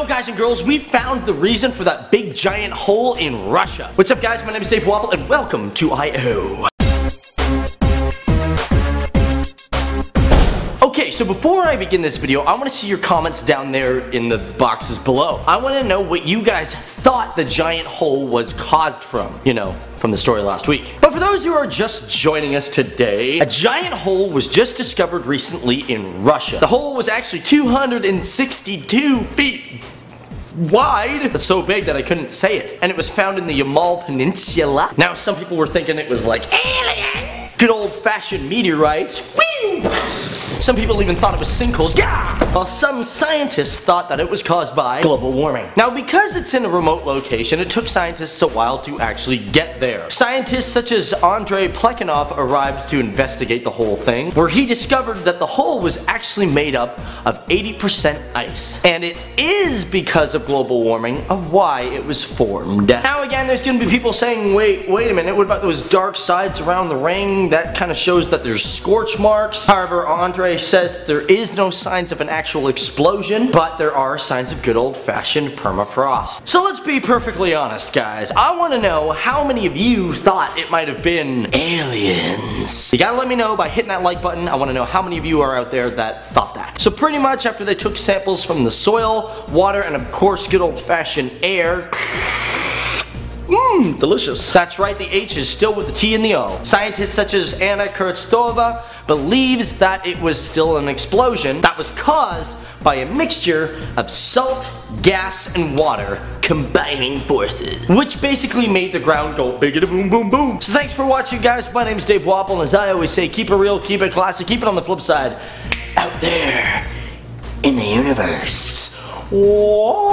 So guys and girls, we found the reason for that big giant hole in Russia. What's up guys, my name is Dave Wobble and welcome to I.O. Okay, so before I begin this video, I want to see your comments down there in the boxes below. I want to know what you guys thought the giant hole was caused from, you know, from the story last week. But for those who are just joining us today, a giant hole was just discovered recently in Russia. The hole was actually 262 feet wide. That's so big that I couldn't say it. And it was found in the Yamal Peninsula. Now, some people were thinking it was like alien, good old-fashioned meteorites. Some people even thought it was sinkholes, yeah! While some scientists thought that it was caused by global warming. Now, because it's in a remote location, it took scientists a while to actually get there. Scientists such as Andrei Plekhanov arrived to investigate the whole thing, where he discovered that the hole was actually made up of 80% ice. And it is because of global warming of why it was formed. Now again, there's gonna be people saying, wait a minute, what about those dark sides around the ring? That kind of shows that there's scorch marks. However, Andrei says there is no signs of an actual explosion, but there are signs of good old-fashioned permafrost. So let's be perfectly honest, guys. I want to know how many of you thought it might have been aliens. You gotta let me know by hitting that like button. I want to know how many of you are out there that thought that. So pretty much after they took samples from the soil, water, and of course good old-fashioned air, delicious. That's right, the H is still with the T and the O. Scientists such as Anna Kurtztova believes that it was still an explosion that was caused by a mixture of salt, gas, and water combining forces, which basically made the ground go biggity boom boom boom. So thanks for watching, guys. My name is Dave Wobble, and as I always say, keep it real, keep it classy, keep it on the flip side out there in the universe. Whoa.